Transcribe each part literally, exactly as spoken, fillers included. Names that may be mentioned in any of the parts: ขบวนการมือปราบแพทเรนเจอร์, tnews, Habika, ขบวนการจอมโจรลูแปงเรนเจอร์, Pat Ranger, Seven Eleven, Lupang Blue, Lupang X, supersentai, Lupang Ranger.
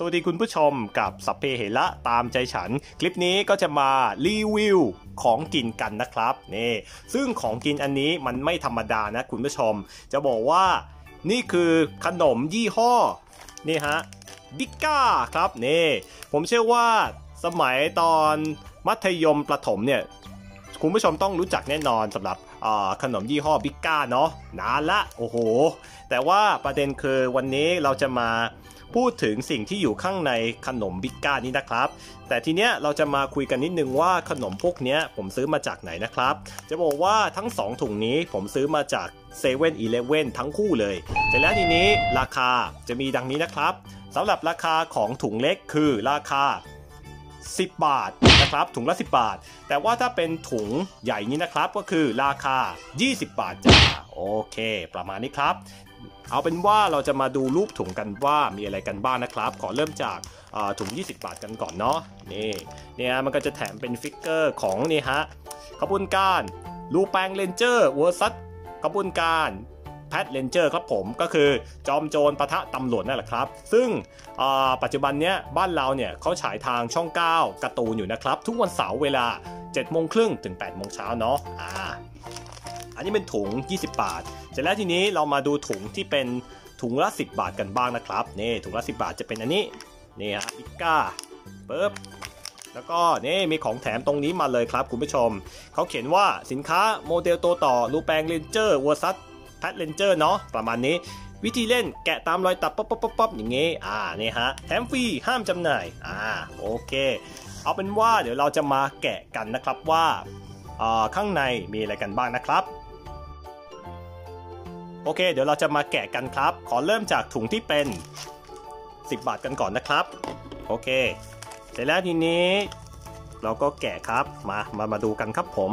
สวัสดีคุณผู้ชมกับสัพเพเหระตามใจฉันคลิปนี้ก็จะมารีวิวของกินกันนะครับนี่ซึ่งของกินอันนี้มันไม่ธรรมดานะคุณผู้ชมจะบอกว่านี่คือขนมยี่ห้อนี่ฮะบิก้าครับนี่ผมเชื่อว่าสมัยตอนมัธยมประถมเนี่ยคุณผู้ชมต้องรู้จักแน่นอนสำหรับขนมยี่ห้อบิก้าเนาะนานละโอ้โหแต่ว่าประเด็นคือวันนี้เราจะมาพูดถึงสิ่งที่อยู่ข้างในขนมบิก้านี้นะครับแต่ทีเนี้ยเราจะมาคุยกันนิดนึงว่าขนมพวกเนี้ยผมซื้อมาจากไหนนะครับจะบอกว่าทั้งสองถุงนี้ผมซื้อมาจากเซเว่นอีเลฟเว่นทั้งคู่เลยแต่แล้วทีนี้ราคาจะมีดังนี้นะครับสำหรับราคาของถุงเล็กคือราคาสิบบาทนะครับถุงละสิบบาทแต่ว่าถ้าเป็นถุงใหญ่นี้นะครับก็คือราคายี่สิบบาทจ้าโอเคประมาณนี้ครับเอาเป็นว่าเราจะมาดูรูปถุงกันว่ามีอะไรกันบ้าง นะครับขอเริ่มจากถุงยี่สิบบาทกันก่อนเนาะนี่เนี่ยมันก็จะแถมเป็นฟิกเกอร์ของนี่ฮะขบวนการลูแปงเรนเจอร์เวอร์ซัสขบวนการแพทเรนเจอร์ครับผมก็คือจอมโจรปะทะตำรวจนั่นแหละครับซึ่งปัจจุบันเนี้ยบ้านเราเนี่ยเขาฉายทางช่องเก้าการ์ตูนอยู่นะครับทุกวันเสาร์เวลาเจ็ดโมงครึ่งถึงแปดโมงเช้าเนาะอ่าอันนี้เป็นถุงยี่สิบบาทเสร็จแล้วทีนี้เรามาดูถุงที่เป็นถุงละสิบบาทกันบ้างนะครับนี่ถุงละสิบบาทจะเป็นอันนี้นี่ฮะบิก้าปึ๊บแล้วก็นี่มีของแถมตรงนี้มาเลยครับคุณผู้ชมเขาเขียนว่าสินค้าโมเดลตัวต่อลูแปงเรนเจอร์เวอร์ซัสแพทเรนเจอร์เนาะประมาณนี้วิธีเล่นแกะตามรอยตับป๊อปป๊อปป๊อปอย่างงี้อ่านี่ฮะแถมฟรีห้ามจำหน่ายอ่าโอเคเอาเป็นว่าเดี๋ยวเราจะมาแกะกันนะครับว่าข้างในมีอะไรกันบ้างนะครับโอเคเดี๋ยวเราจะมาแกะกันครับขอเริ่มจากถุงที่เป็นสิบบาทกันก่อนนะครับโอเคเสร็จแล้วทีนี้เราก็แกะครับมามามาดูกันครับผม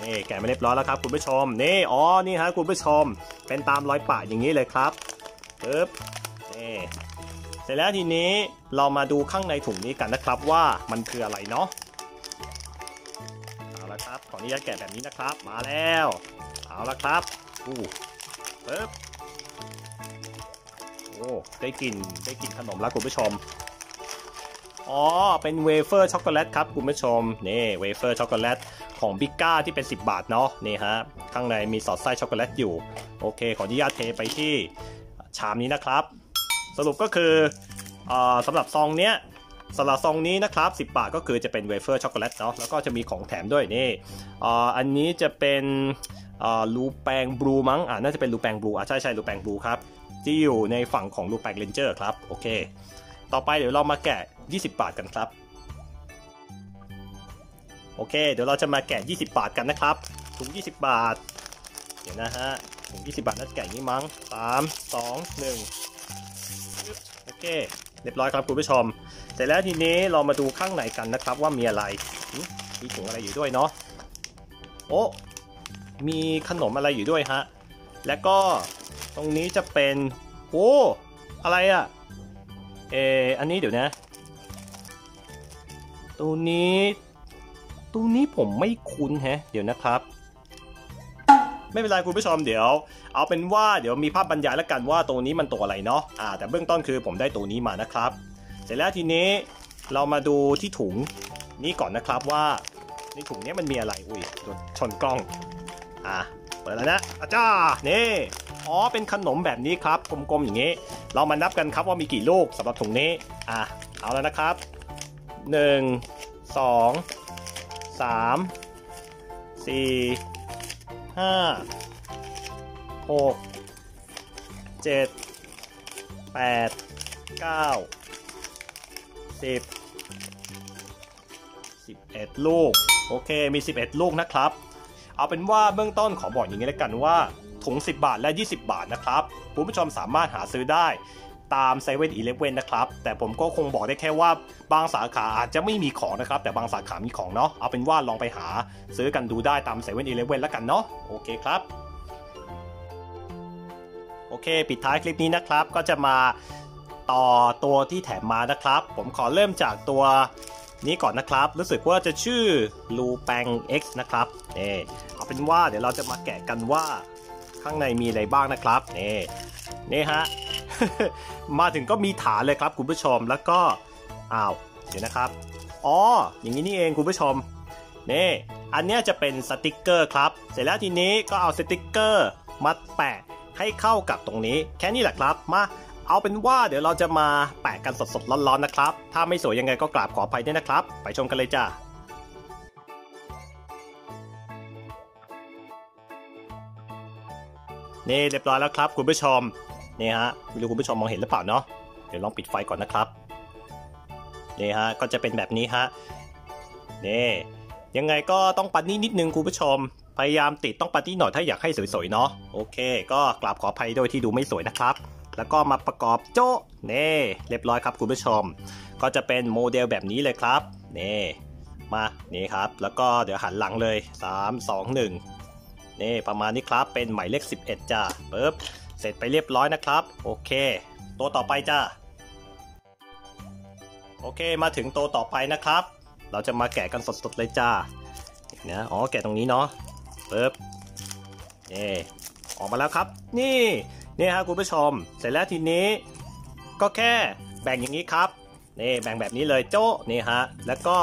นี่แกะมาเรียบร้อยแล้วครับคุณผู้ชมนี่อ๋อนี่ฮะคุณผู้ชมเป็นตามรอยปะอย่างนี้เลยครับปึ๊บนี่เสร็จแล้วทีนี้เรามาดูข้างในถุงนี้กันนะครับว่ามันคืออะไรเนาะเอาละครับขออนุญาตแกะแบบนี้นะครับมาแล้วเอาละครับอู้ปึ๊บโอ้ได้กลิ่นได้กลิ่นขนมแล้วคุณผู้ชมอ๋อเป็นเวเฟอร์ช็อกโกแลตครับคุณผู้ชมนี่เวเฟอร์ช็อกโกแลตของบิก้าที่เป็นสิบบาทเนาะนี่ฮะข้างในมีสอดไส้ช็อกโกแลตอยู่โอเคขออนุญาตเทไปที่ชามนี้นะครับสรุปก็คือสำหรับซองเนี้ยสำหรับซองนี้นะครับสิบบาทก็คือจะเป็นเวเฟอร์ช็อกโกแลตเนาะแล้วก็จะมีของแถมด้วยนี่อันนี้จะเป็นลูแปงบลูมั้งอ่าน่าจะเป็นลูแปงบลูอ่ะใช่ใช่ลูแปงบลูครับที่อยู่ในฝั่งของลูแปงเรนเจอร์ครับโอเคต่อไปเดี๋ยวเรามาแกะยี่สิบบาทกันครับโอเคเดี๋ยวเราจะมาแกะยี่สิบบาทกันนะครับถุงยี่สิบบาทเดี๋ยวนะฮะถุงยี่สิบบาทน่าจะแกะนี้มั้งสาม สอง หนึ่งโอเคเรียบร้อยครับคุณผู้ชมเสร็จแล้วทีนี้เรามาดูข้างในกันนะครับว่ามีอะไรมีถุงอะไรอยู่ด้วยเนาะโอ้มีขนมอะไรอยู่ด้วยฮะแล้วก็ตรงนี้จะเป็นโอ้อะไรอะเอออันนี้เดี๋ยวนะตัวนี้ตัวนี้ผมไม่คุ้นแฮะเดี๋ยวนะครับไม่เป็นไรคุณผู้ชมเดี๋ยวเอาเป็นว่าเดี๋ยวมีภาพบรรยายแล้วกันว่าตัวนี้มันตัวอะไรเนาะอ่าแต่เบื้องต้นคือผมได้ตัวนี้มานะครับเสร็จแล้วทีนี้เรามาดูที่ถุงนี้ก่อนนะครับว่าในถุงนี้มันมีอะไรอุ้ยชนกล้องอ่าเปิดแล้วนะอาจารย์นี่อ๋อเป็นขนมแบบนี้ครับกลมๆอย่างนี้เรามานับกันครับว่ามีกี่ลูกสำหรับถุงนี้อ่าเอาแล้วนะครับหนึ่ง สอง สาม สี่ ห้า หก เจ็ด แปด เก้า สิบ สิบเอ็ดลูกโอเคมีสิบเอ็ดลูกนะครับเอาเป็นว่าเบื้องต้นขอบอกอย่างนี้แล้วกันว่าถุงสิบบาทและยี่สิบบาทนะครับคุณผู้ชมสามารถหาซื้อได้ตามเซเว่นอีเลฟเว่นนะครับแต่ผมก็คงบอกได้แค่ว่าบางสาขาอาจจะไม่มีของนะครับแต่บางสาขามีของเนาะเอาเป็นว่าลองไปหาซื้อกันดูได้ตามเซเว่นอีเลฟเว่นแล้วกันเนาะโอเคครับโอเคปิดท้ายคลิปนี้นะครับก็จะมาต่อตัวที่แถมมานะครับผมขอเริ่มจากตัว นี้ก่อนนะครับรู้สึกว่าจะชื่อลูแปง X นะครับนี่เอาเป็นว่าเดี๋ยวเราจะมาแกะกันว่าข้างในมีอะไรบ้างนะครับนี่นี่ฮะ มาถึงก็มีฐานเลยครับคุณผู้ชมแล้วก็อ้าวเดี๋ยวนะครับอ๋ออย่างนี้นี่เองคุณผู้ชมนี่อันนี้จะเป็นสติกเกอร์ครับเสร็จแล้วทีนี้ก็เอาสติกเกอร์มาแปะให้เข้ากับตรงนี้แค่นี้แหละครับมาเอาเป็นว่าเดี๋ยวเราจะมาแปะกันสดๆร้อนๆนะครับถ้าไม่สวยยังไงก็กราบขออภัยด้วยนะครับไปชมกันเลยจ้านี่เรียบร้อยแล้วครับคุณผู้ชมนี่ฮะไม่รู้คุณผู้ชมมองเห็นหรือเปล่าเนาะเดี๋ยวลองปิดไฟก่อนนะครับนี่ฮะก็จะเป็นแบบนี้ฮะนี่ยังไงก็ต้องปัดนี่นิดนึงคุณผู้ชมพยายามติดต้องปัดนี่หน่อยถ้าอยากให้สวยๆเนาะโอเคก็กราบขออภัยโดยที่ดูไม่สวยนะครับแล้วก็มาประกอบโจ้นี่เรียบร้อยครับคุณผู้ชมก็จะเป็นโมเดลแบบนี้เลยครับนี่มานี่ครับแล้วก็เดี๋ยวหันหลังเลยสาม สอง หนึ่งนี่ประมาณนี้ครับเป็นหมายเลขสิบเอ็ดจ้าปึ๊บเสร็จไปเรียบร้อยนะครับโอเคตัวต่อไปจ้าโอเคมาถึงตัวต่อไปนะครับเราจะมาแกะกันสดๆเลยจ้านะอ๋อแกะตรงนี้เนาะปึ๊บนี่ออกมาแล้วครับนี่นี่ฮะคุณผู้ชมเสร็จแล้วทีนี้ก็แค่แบ่งอย่างนี้ครับนี่แบ่งแบบนี้เลยโจ้นี่ฮะแล้วก็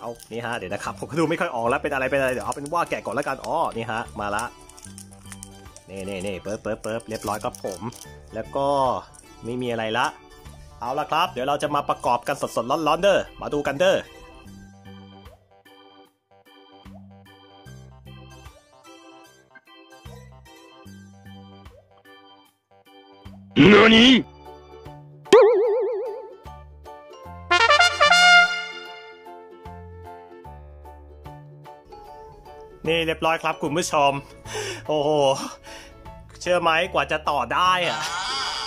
เอานี่ฮะเดี๋ยวนะครับผมก็ดูไม่ค่อยออกแล้วเป็นอะไรเป็นอะไรเดี๋ยวเอาเป็นว่าแกะก่อนแล้วกันอ๋อนี่ฮะมาละนี่นี่นี่เปิบเปิบเปิบเรียบร้อยครับผมแล้วก็ไม่มีอะไรละเอาละครับเดี๋ยวเราจะมาประกอบกันสดๆร้อนๆเด้อมาดูกันเด้อนี่นี่เรียบร้อยครับคุณผู้ชมโอ้โหเชื่อไหมกว่าจะต่อได้อะ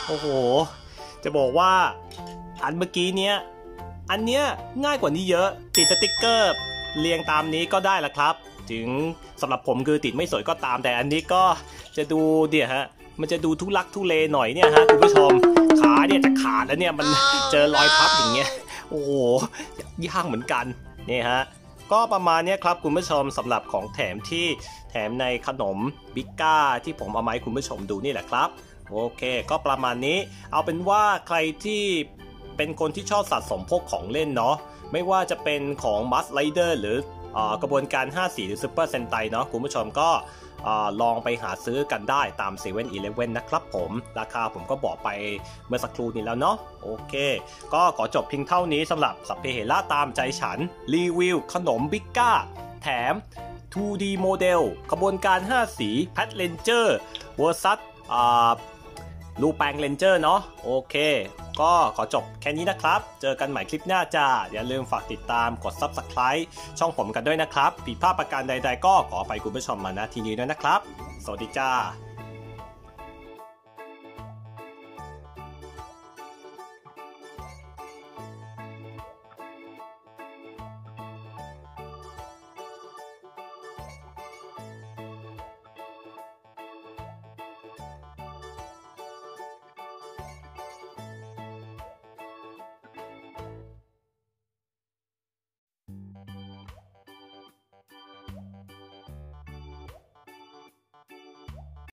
โอ้โหจะบอกว่าอันเมื่อกี้เนี้ยอันเนี้ยง่ายกว่านี้เยอะติดสติกเกอร์เรียงตามนี้ก็ได้ละครับถึงสำหรับผมคือติดไม่สวยก็ตามแต่อันนี้ก็จะดูเดี๋ยวฮะมันจะดูทุลักทุเลหน่อยเนี่ยฮะคุณผู้ชมขาเนี่ยจะขาดแล้วเนี่ยมัน oh, เจอรอยพับอย่างเงี้ยโอ้โหยากเหมือนกันนี่ฮะก็ประมาณนี้ครับคุณผู้ชมสำหรับของแถมที่แถมในขนมบิก้าที่ผมเอามาให้คุณผู้ชมดูนี่แหละครับโอเคก็ประมาณนี้เอาเป็นว่าใครที่เป็นคนที่ชอบสะสมพวกของเล่นเนาะไม่ว่าจะเป็นของมัสไลเดอร์หรือกระบวนการห้าสิบสี่หรือซูเปอร์เซนไตเนาะคุณผู้ชมก็ลองไปหาซื้อกันได้ตาม เซเว่น อีเลฟเว่น นะครับผมราคาผมก็บอกไปเมื่อสักครู่นี้แล้วเนาะโอเคก็ขอจบเพียงเท่านี้สำหรับสัพเพเหระตามใจฉันรีวิวขนมบิก้าแถม ทูดี โมเดลขบวนการห้าสีแพทเลนเจอร์เวอร์ซัสลูแปงเลนเจอร์เนาะโอเคก็ขอจบแค่นี้นะครับเจอกันใหม่คลิปหน้าจ้าอย่าลืมฝากติดตามกด ซับสไครบ์ ช่องผมกันด้วยนะครับผิดพลาดประการใดๆก็ขออภัยคุณผู้ชมมาณที่นี้ด้วยนะครับสวัสดีจ้า